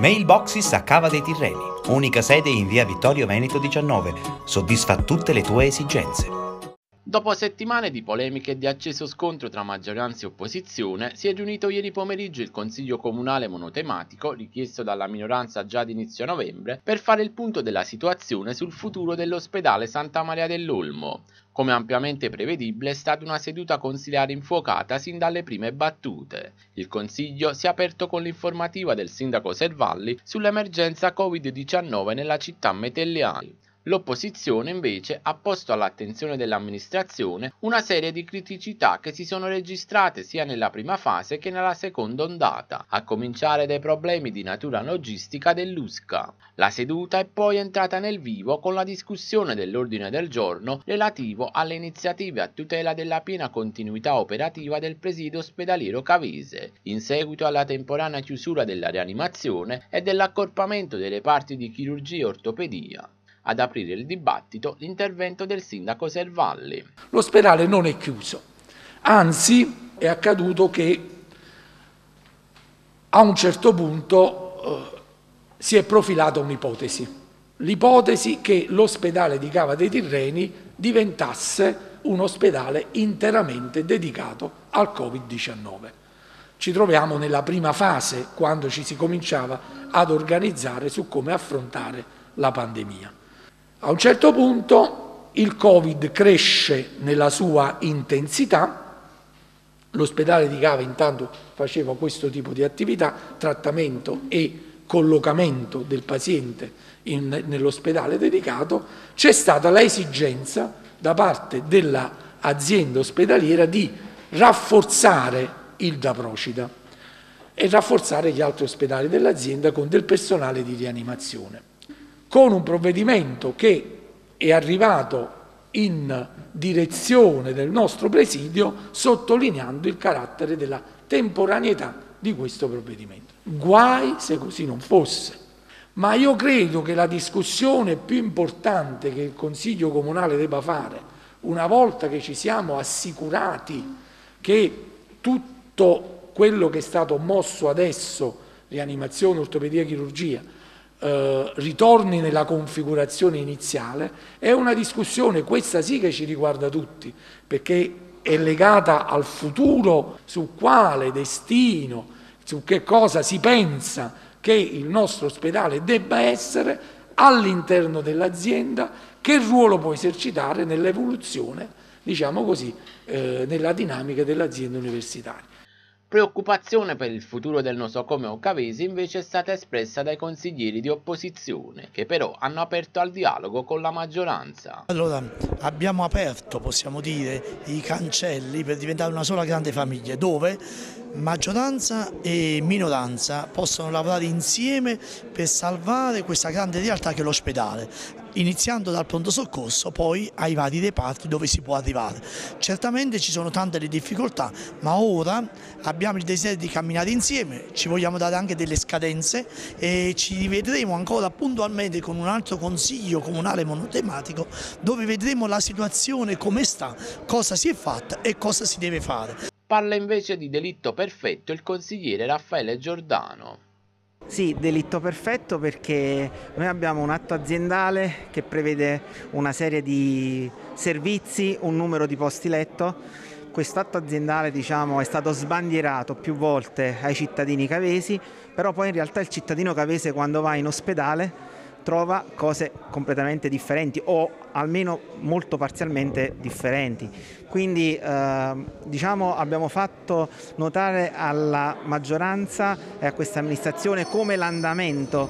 Mailboxes a Cava dei Tirreni, unica sede in via Vittorio Veneto 19, soddisfa tutte le tue esigenze. Dopo settimane di polemiche e di acceso scontro tra maggioranza e opposizione, si è riunito ieri pomeriggio il Consiglio Comunale monotematico, richiesto dalla minoranza già ad inizio novembre, per fare il punto della situazione sul futuro dell'ospedale Santa Maria dell'Olmo. Come ampiamente prevedibile, è stata una seduta consiliare infuocata sin dalle prime battute. Il Consiglio si è aperto con l'informativa del sindaco Servalli sull'emergenza Covid-19 nella città metelliana. L'opposizione invece ha posto all'attenzione dell'amministrazione una serie di criticità che si sono registrate sia nella prima fase che nella seconda ondata, a cominciare dai problemi di natura logistica dell'USCA. La seduta è poi entrata nel vivo con la discussione dell'ordine del giorno relativo alle iniziative a tutela della piena continuità operativa del presidio ospedaliero cavese, in seguito alla temporanea chiusura della rianimazione e dell'accorpamento dei reparti di chirurgia e ortopedia. Ad aprire il dibattito l'intervento del sindaco Servalli. L'ospedale non è chiuso, anzi è accaduto che a un certo punto si è profilata un'ipotesi, l'ipotesi che l'ospedale di Cava dei Tirreni diventasse un ospedale interamente dedicato al Covid-19. Ci troviamo nella prima fase, quando ci si cominciava ad organizzare su come affrontare la pandemia. A un certo punto il Covid cresce nella sua intensità, l'ospedale di Cava intanto faceva questo tipo di attività, trattamento e collocamento del paziente nell'ospedale dedicato. C'è stata l'esigenza da parte dell'azienda ospedaliera di rafforzare il Daprocida e rafforzare gli altri ospedali dell'azienda con del personale di rianimazione. Con un provvedimento che è arrivato in direzione del nostro presidio, sottolineando il carattere della temporaneità di questo provvedimento. Guai se così non fosse, ma io credo che la discussione più importante che il Consiglio Comunale debba fare, una volta che ci siamo assicurati che tutto quello che è stato mosso adesso, rianimazione, ortopedia, chirurgia, ritorni nella configurazione iniziale, è una discussione, questa sì, che ci riguarda tutti, perché è legata al futuro, su quale destino, su che cosa si pensa che il nostro ospedale debba essere all'interno dell'azienda, che ruolo può esercitare nell'evoluzione, diciamo così, nella dinamica dell'azienda universitaria. Preoccupazione per il futuro del nosocomio cavese invece è stata espressa dai consiglieri di opposizione, che però hanno aperto al dialogo con la maggioranza. Allora, abbiamo aperto, possiamo dire, i cancelli per diventare una sola grande famiglia, dove maggioranza e minoranza possono lavorare insieme per salvare questa grande realtà che è l'ospedale, iniziando dal pronto soccorso, poi ai vari reparti dove si può arrivare. Certamente ci sono tante le difficoltà, ma ora abbiamo il desiderio di camminare insieme, ci vogliamo dare anche delle scadenze e ci rivedremo ancora puntualmente con un altro consiglio comunale monotematico, dove vedremo la situazione come sta, cosa si è fatta e cosa si deve fare. Parla invece di delitto perfetto il consigliere Raffaele Giordano. Sì, delitto perfetto, perché noi abbiamo un atto aziendale che prevede una serie di servizi, un numero di posti letto. Questo atto aziendale, diciamo, è stato sbandierato più volte ai cittadini cavesi, però poi in realtà il cittadino cavese, quando va in ospedale, trova cose completamente differenti o almeno molto parzialmente differenti. Quindi diciamo, abbiamo fatto notare alla maggioranza e a questa amministrazione come l'andamento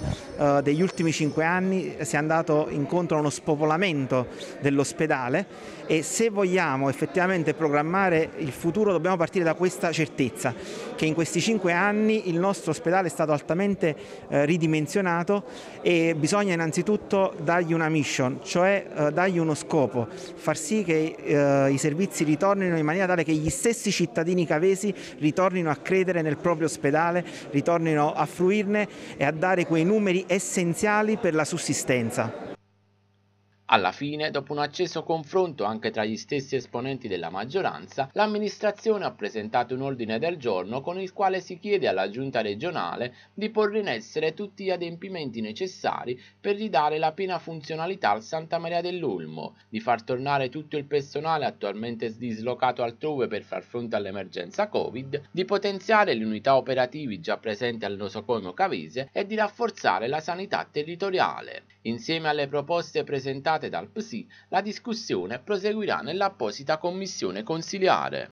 degli ultimi 5 anni sia andato incontro a uno spopolamento dell'ospedale, e se vogliamo effettivamente programmare il futuro dobbiamo partire da questa certezza, che in questi 5 anni il nostro ospedale è stato altamente ridimensionato e bisogna innanzitutto dargli una mission, cioè dargli uno scopo, far sì che i servizi ritornino in maniera tale che gli stessi cittadini cavesi ritornino a credere nel proprio ospedale, ritornino a fruirne e a dare quei numeri essenziali per la sussistenza. Alla fine, dopo un acceso confronto anche tra gli stessi esponenti della maggioranza, l'amministrazione ha presentato un ordine del giorno con il quale si chiede alla giunta regionale di porre in essere tutti gli adempimenti necessari per ridare la piena funzionalità al Santa Maria dell'Olmo, di far tornare tutto il personale attualmente dislocato altrove per far fronte all'emergenza Covid, di potenziare le unità operativi già presenti al nosocomio cavese e di rafforzare la sanità territoriale. Insieme alle proposte presentate dal PSI, la discussione proseguirà nell'apposita commissione consiliare.